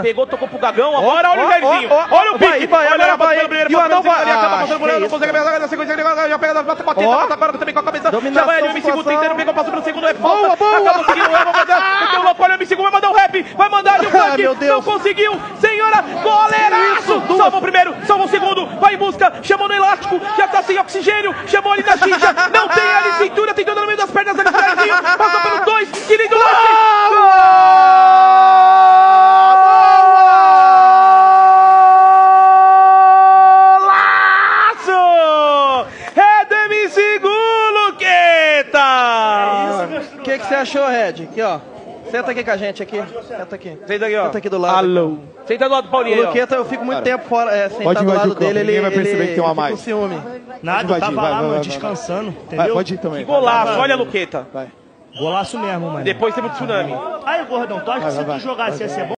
Pegou, tocou pro Gagão, agora olha o Jairzinho. Olha o pique, olha o Bahia, e o Arão vai, ele acaba passando por ele, não consegue pegar, na sequência já pega, bateu, agora também com a cabeça, já vai ali o Micigu tentando, pegou, passou pelo segundo, é falta, acabou conseguindo o Evo, meteu o Lopo, olha o Micigu, vai mandar um rap, vai mandar ali o flank, não conseguiu, senhora, goleiraço, salva o primeiro, salva o segundo, vai em busca, chamou no elástico, já tá sem oxigênio, chamou ali na xixa, não tem ali cintura, tem todo no meio das pernas ali, Jairzinho, passou pelo dois, que lindo lance! O que você achou, Red? Aqui, ó. Senta aqui com a gente, aqui. Senta aqui. Senta aqui, ó. Senta aqui do lado. Alô. Senta do lado do Paulinho. O Luqueta, eu fico muito tempo fora, sentado do lado dele. Ele vai perceber que tem uma mais. Nada, eu tava lá, mano, descansando. Entendeu? Pode ir também. Que golaço, olha a Luqueta. Vai. Golaço mesmo, mano. Depois teve o tsunami. Aí, gordão, tu acha que se tu jogasse ia ser bom?